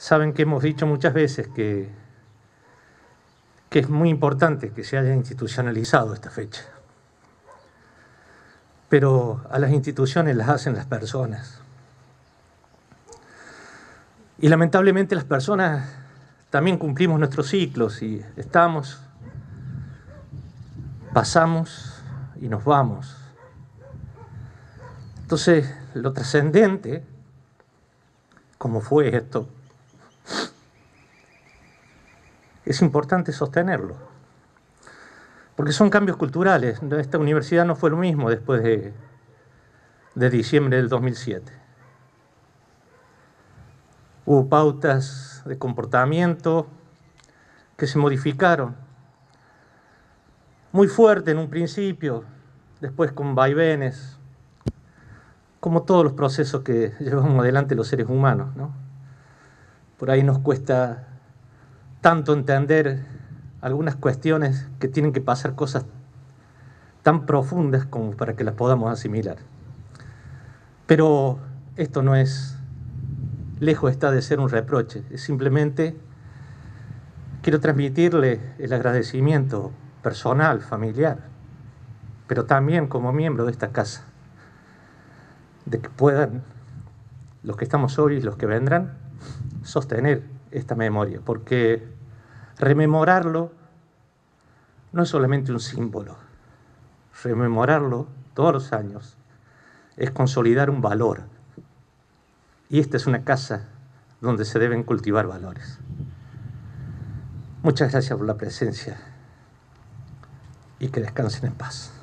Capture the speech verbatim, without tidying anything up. Saben que hemos dicho muchas veces que, que es muy importante que se haya institucionalizado esta fecha. Pero a las instituciones las hacen las personas. Y lamentablemente las personas también cumplimos nuestros ciclos y estamos, pasamos y nos vamos. Entonces, lo trascendente, como fue esto, es importante sostenerlo. Porque son cambios culturales. Esta universidad no fue lo mismo después de, de diciembre del dos mil siete. Hubo pautas de comportamiento que se modificaron. Muy fuerte en un principio, después con vaivenes, como todos los procesos que llevamos adelante los seres humanos, ¿no? Por ahí nos cuesta tanto entender algunas cuestiones que tienen que pasar cosas tan profundas como para que las podamos asimilar. Pero esto no es, lejos está de ser un reproche, es simplemente quiero transmitirle el agradecimiento personal, familiar, pero también como miembro de esta casa, de que puedan, los que estamos hoy y los que vendrán, sostener esta memoria, porque rememorarlo no es solamente un símbolo, rememorarlo todos los años es consolidar un valor, y esta es una casa donde se deben cultivar valores. Muchas gracias por la presencia y que descansen en paz.